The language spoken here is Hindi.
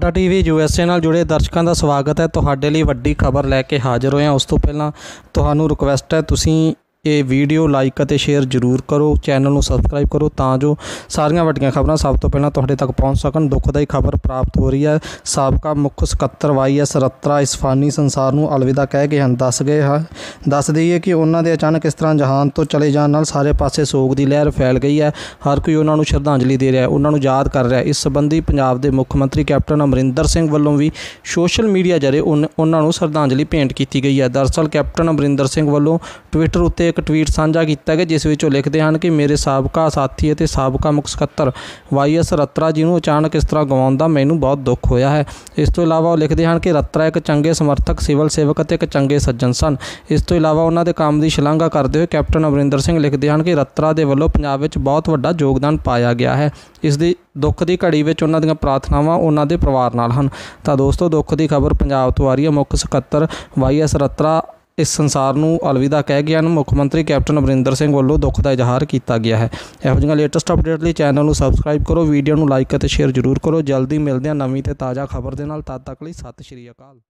ਸਾਡਾ ਟੀਵੀ USA ਨਾਲ जुड़े दर्शकों का स्वागत है। ਤੁਹਾਡੇ ਲਈ ਵੱਡੀ खबर लैके हाजिर ਹੋਇਆ। उस तो ਪਹਿਲਾਂ ਤੁਹਾਨੂੰ ਰਿਕੁਐਸਟ है ਤੁਸੀਂ ये वीडियो लाइक और शेयर जरूर करो, चैनल को सबसक्राइब करो ਤਾਂ ਜੋ ਸਾਰੀਆਂ ਵੱਡੀਆਂ ਖਬਰਾਂ सब तो ਪਹਿਲਾਂ ਤੁਹਾਡੇ तक पहुँच सकन। दुखदायी खबर प्राप्त हो रही है। ਸਾਬਕਾ ਮੁੱਖ ਸਕੱਤਰ YS रत्रा इस फानी संसार ਨੂੰ अलविदा कह के हैं दस गए हैं। दस दईए कि उन्होंने अचानक इस तरह जहान तो चले जाने नाल सारे पासे सोग की लहर फैल गई है। हर कोई उन्होंने श्रद्धांजलि दे रहा है, उन्होंने याद कर रहा है। इस संबंधी पंजाब के मुख्यमंत्री कैप्टन अमरिंदर सिंह वलों भी सोशल मीडिया जरिए उन्होंने श्रद्धांजलि भेंट की गई है। दरअसल कैप्टन अमरिंदर सिंह वलों ट्विटर उत्ते एक ट्वीट साझा किया गया जिस विच लिखते हैं कि मेरे सबका साथी और सबका मुख्य सकत्तर YS रत्रा जी को अचानक इस तरह गवाउण दा मैनूं बहुत दुख होया है। इस तो इलावा लिखते हैं कि रत्रा एक चंगे समर्थक, सिविल सेवक और एक चंगे सज्जन सन। इस तो इलावा उन्होंने काम की शलाघा करते हुए कैप्टन अमरिंदर सिंह लिखते हैं कि रत्रा के वलों पंजाब विच बहुत वड्डा योगदान पाया गया है। इस दी दुख की घड़ी में उन्हों दी प्रार्थनावां उन्हों के परिवार नाल हन। तो दोस्तों दुख की खबर पंजाब तो आ रही है। मुख्य सकत्तर YS रत्रा इस संसार में अलविदा कह गए। मुख्यमंत्री कैप्टन अमरिंदर सिंह वालों दुख का इजहार किया गया है। इहो जिहियां लेटेस्ट अपडेट लिए चैनल को सबसक्राइब करो, वीडियो को लाइक और शेयर जरूर करो। जल्दी मिलते हैं नवीं तो ताज़ा खबर के नाल, तद तक लिए सत श्री अकाल।